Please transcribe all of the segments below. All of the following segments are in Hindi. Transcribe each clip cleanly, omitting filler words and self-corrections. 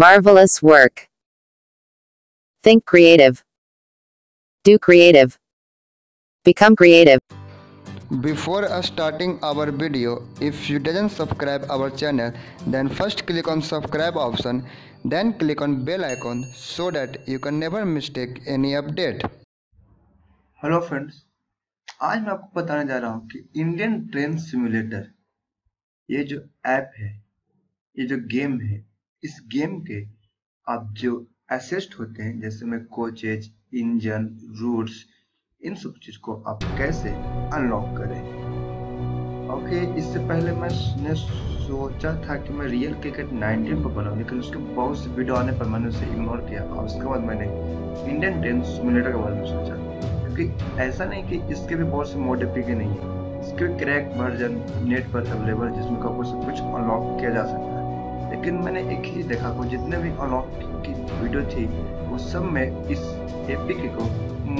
Marvelous work. Think creative. Do creative. Become creative. Before starting our video, if you didn't subscribe our channel, then first click on subscribe option, then click on bell icon so that you can never mistake any update. Hello friends, आज मैं आपको बताने जा रहा हूँ कि इंडियन ट्रेन सिमुलेटर ये जो ऐप है, ये जो गेम है, इस गेम के आप जो एसेस्ट होते हैं जैसे में कोचेज, इंजन, रूट्स, इन सब चीज को आप कैसे अनलॉक करें। ओके, इससे पहले मैंने सोचा था कि मैं रियल क्रिकेट 19 पर बनाऊँ, लेकिन उसके बहुत से वीडियो आने पर मैंने उसे इग्नोर किया और उसके बाद मैंने इंडियन ट्रेन सिमुलेटर के बारे में सोचा, क्योंकि ऐसा नहीं कि इसके भी बहुत से मॉडिफिकेशन नहीं है। इसके क्रैक वर्जन नेट पर अवेलेबल है जिसमें आपको सब कुछ अनलॉक किया जा सकता है, लेकिन मैंने एक ही देखा को जितने भी अनलॉक की वीडियो थी वो सब में इस एपीके को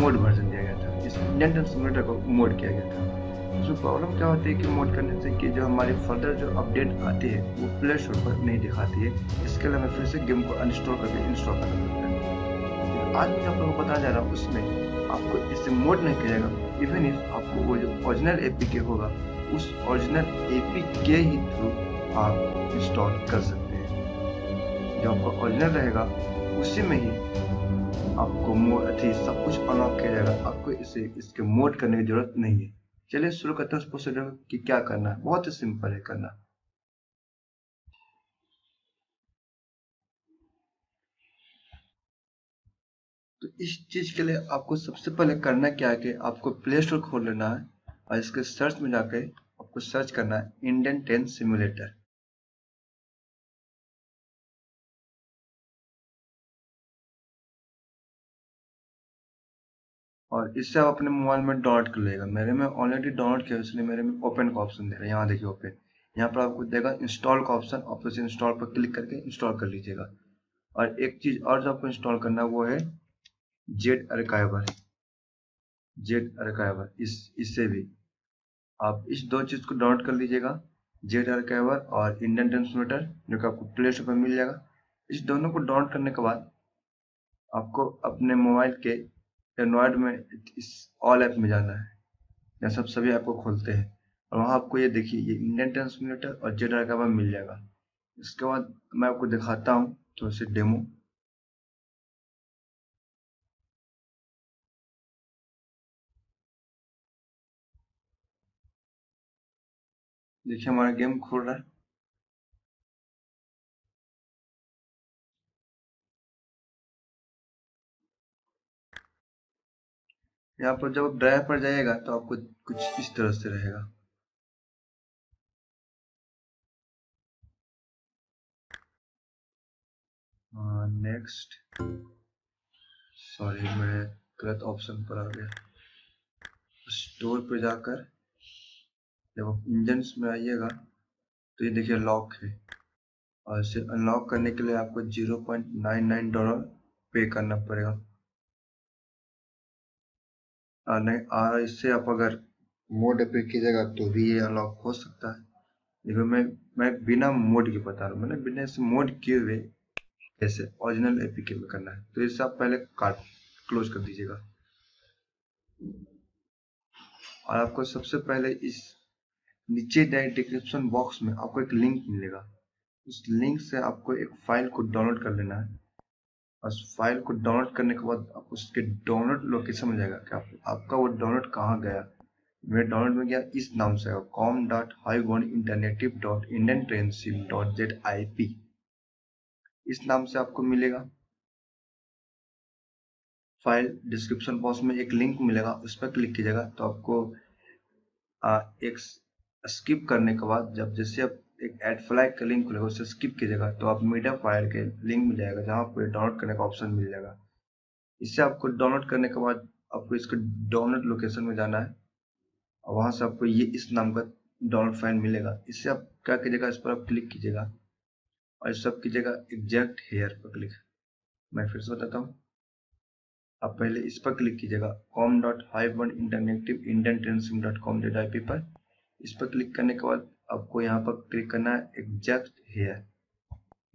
मोड वर्जन दिया गया था, इस इंडियन ट्रेन सिमुलेटर को मोड किया गया था। तो प्रॉब्लम क्या होती है कि मोड करने से कि जो हमारी फर्दर जो अपडेट आती है वो प्ले स्टोर पर नहीं दिखाती है, इसके लिए हमें फिर से गेम को अनइंस्टॉल करके इंस्टॉल करना पड़ता है। आज मैं आप लोगों को बताने जा रहा हूँ उसमें आपको इससे मोड नहीं करेगा, इवन इफ आपको वो जो ओरिजिनल एपीके होगा उस ओरिजिनल एपीके ही थ्रू आप इंस्टॉल कर सकते हैं। जो आपका ओरिजिनल रहेगा उसी में ही आपको सब कुछ अनलॉक किया जाएगा, आपको इसे इसके मोड करने की जरूरत नहीं है। चलिए शुरू करते हैं उस प्रोसीजर की क्या करना है। बहुत ही सिंपल है करना। तो इस चीज के लिए आपको सबसे पहले करना क्या है कि आपको प्ले स्टोर खोल लेना है और इसके सर्च में जाके आपको सर्च करना है इंडियन ट्रेन सिमुलेटर। और इससे आप अपने मोबाइल में डाउनलोड कर लेगा। मेरे में ऑलरेडी डाउनलोड किया इसलिए मेरे में ओपन का ऑप्शन दे रहा है। यहाँ देखिए ओपन, यहाँ पर आपको देगा इंस्टॉल का ऑप्शन, आप उसे इंस्टॉल पर क्लिक करके इंस्टॉल कर लीजिएगा। और एक चीज और जो आपको इंस्टॉल करना है वो है जेड आर्काइवर। जेड आर्काइवर इससे भी आप इस दो चीज को डाउनलोड कर लीजिएगा, जेड आर्काइवर और इंडियन ट्रेन सिमुलेटर, जो कि आपको प्ले स्टोर पर मिल जाएगा। इस दोनों को डाउनलोड करने के बाद आपको अपने मोबाइल के एंड्रॉयड में इस ऑल ऐप में जाना है, या सब सभी ऐप को खोलते हैं और वहाँ आपको ये देखिए ये इंडियन ट्रेन सिमुलेटर और जेड आर्काइवर मिल जाएगा। इसके बाद मैं आपको दिखाता हूँ थोड़ा सा डेमो। देखिए हमारा गेम खोल रहा है। यहाँ पर जब आप ड्राइव पर जाएगा तो आपको कुछ इस तरह से रहेगा। नेक्स्ट, सॉरी मैं गलत ऑप्शन पर आ गया। स्टोर पर जाकर जब आप इंजन में आइएगा तो ये देखिए लॉक है, और इसे अनलॉक करने के लिए आपको $0.99 पे करना पड़ेगा। नहीं आ रहा, इससे आप अगर मोड अप्लाई कीजिएगा तो भी ये अनलॉक हो सकता है। देखो मैं बिना मोड के बता रहा हूँ, मैंने बिना इस मोड किए हुए ऐसे ओरिजिनल एपीके में करना है। तो इससे आप पहले कार्ड क्लोज कर दीजिएगा और आपको सबसे पहले इस नीचे डिस्क्रिप्शन बॉक्स में आपको एक लिंक मिलेगा, उस लिंक से आपको एक फाइल को डाउनलोड कर लेना है। उस फाइल को डाउनलोड करने के बाद आप उसके डाउनलोड लोकेशन में जाएगा कि आपका वो डाउनलोड कहाँ गया। मेरे डाउनलोड में गया इस नाम से, com.highgointernative.indiantransim.zip इस नाम से आपको मिलेगा। फाइल डिस्क्रिप्शन बॉक्स में एक लिंक मिलेगा, उस पर क्लिक कीजिएगा। तो आपको एक स्किप करने के बाद जब जैसे आप एक एड फ्लैग का लिंक खुलेगा उसे स्किप कीजिएगा तो आप मीडिया फाइल के लिंक मिल जाएगा, जहाँ आपको डाउनलोड करने का ऑप्शन मिल जाएगा। इससे आपको डाउनलोड करने के बाद आपको इसके डाउनलोड लोकेशन में जाना है और वहाँ से आपको ये इस नाम का डाउनलोड फाइल मिलेगा। इससे आप क्या कीजिएगा, इस पर आप क्लिक कीजिएगा और इस सब कीजिएगा एग्जैक्ट हेयर पर क्लिक। मैं फिर से बताता हूँ, आप पहले इस पर क्लिक कीजिएगा com.highgointernative.indiantransim.com.ip पर। इस पर क्लिक करने के बाद आपको यहाँ पर क्लिक करना है extract here.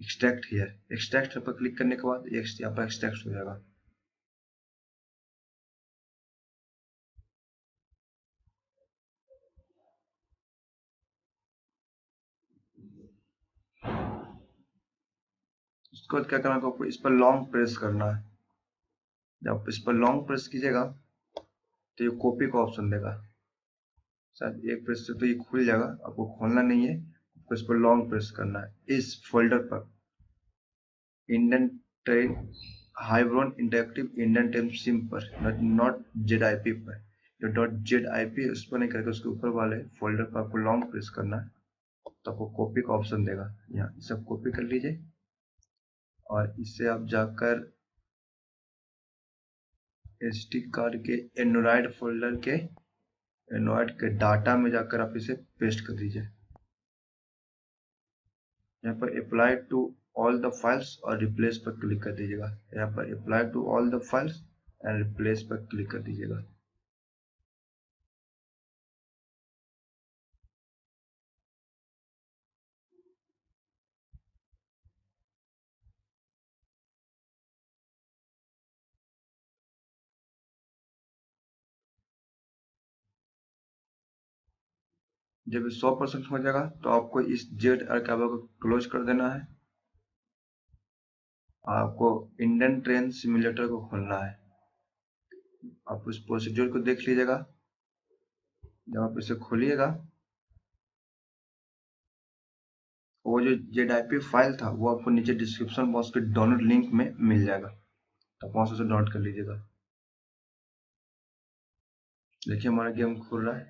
Extract here, extract पर क्लिक करने के बाद यहाँ पर एक्सट्रैक्ट हो जाएगा। इसको क्या करना है, आपको इस पर लॉन्ग प्रेस करना है। जब आप इस पर लॉन्ग प्रेस कीजिएगा तो ये कॉपी का ऑप्शन देगा। शायद एक प्रेस से तो ये खुल जाएगा, आपको खोलना नहीं है, आपको इस पर लॉन्ग प्रेस करना है। इस फोल्डर पर Indian train हाइब्रोन interactive Indian train sim पर, नॉट जेड आई पी पर, जो डॉट जेड आई पी उस पर नहीं करके उसके ऊपर वाले फोल्डर पर आपको लॉन्ग प्रेस करना है, तो आपको कॉपी का ऑप्शन देगा। यहाँ सब कॉपी कर लीजिए और इससे आप जाकर एसडी कार्ड के एंड्रॉइड फोल्डर के एंड्रॉइड के डाटा में जाकर आप इसे पेस्ट कर दीजिए। यहाँ पर apply to all the files और रिप्लेस पर क्लिक कर दीजिएगा। यहाँ पर apply to all the files and replace पर क्लिक कर दीजिएगा। जब 100% हो जाएगा तो आपको इस जेड आर्काइवर को क्लोज कर देना है। आपको इंडियन ट्रेन सिमुलेटर को खोलना है। आप उस प्रोसीजर को देख लीजिएगा। जब आप इसे खोलिएगा, वो जो जेड आई पी फाइल था वो आपको नीचे डिस्क्रिप्शन बॉक्स के डाउनलोड लिंक में मिल जाएगा, तो आप वहां से डाउनलोड कर लीजिएगा। देखिए हमारा गेम खुल रहा है।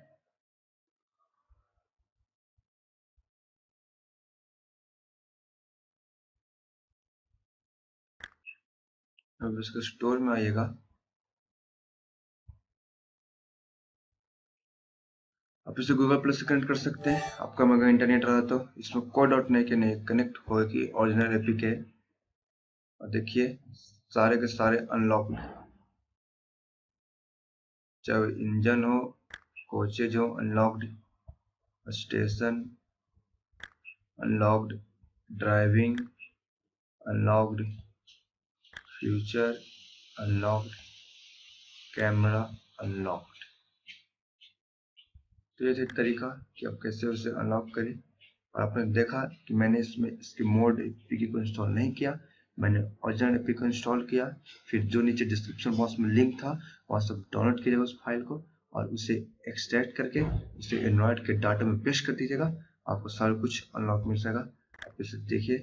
अब इसके स्टोर में आइएगा। आप इसे गूगल प्लस से कनेक्ट कर सकते हैं। आपका मगर इंटरनेट रहा तो इसमें कोड आउट नहीं के नहीं कनेक्ट होगी ओरिजिनल एपीके। और देखिए सारे के सारे अनलॉक, चाहे इंजन हो, कोचेज हो, unlocked station, unlocked driving, unlocked future, unlocked camera, unlocked. तो ये एक तरीका कि आप कैसे उसे अनलॉक करें। और आपने देखा कि मैंने इसमें इसके मोड एपीके को इंस्टॉल नहीं किया, मैंने ओरिजिनल एपीके को इंस्टॉल किया। फिर जो नीचे डिस्क्रिप्शन बॉक्स में लिंक था वहाँ सब डाउनलोड कीजिएगा उस फाइल को और उसे एक्सट्रैक्ट करके उसे एंड्रॉयड के डाटा में पेस्ट कर दीजिएगा। आपको सारा कुछ अनलॉक मिल जाएगा। आप इसे देखिए।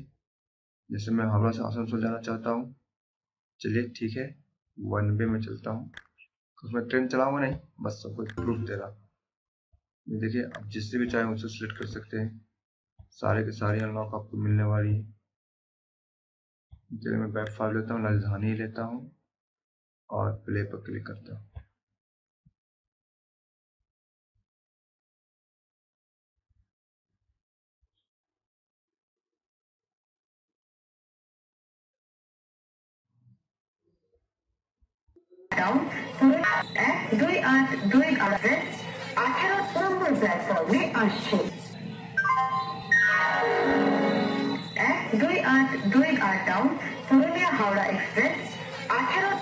जैसे मैं हावड़ा से आसनसोल जाना चाहता हूँ, चलिए ठीक है, वन वे में चलता हूँ। उसमें ट्रेन चलाऊंगा नहीं, बस सबको प्रूफ दे रहा। ये देखिए, आप जिससे भी चाहें उसे सिलेक्ट कर सकते हैं। सारे के सारे अनलॉक आपको मिलने वाली है। चलिए मैं बैक फाइल लेता हूँ, राजधानी लेता हूँ और प्ले पर क्लिक करता हूँ। हावड़ा एक्सप्रेस।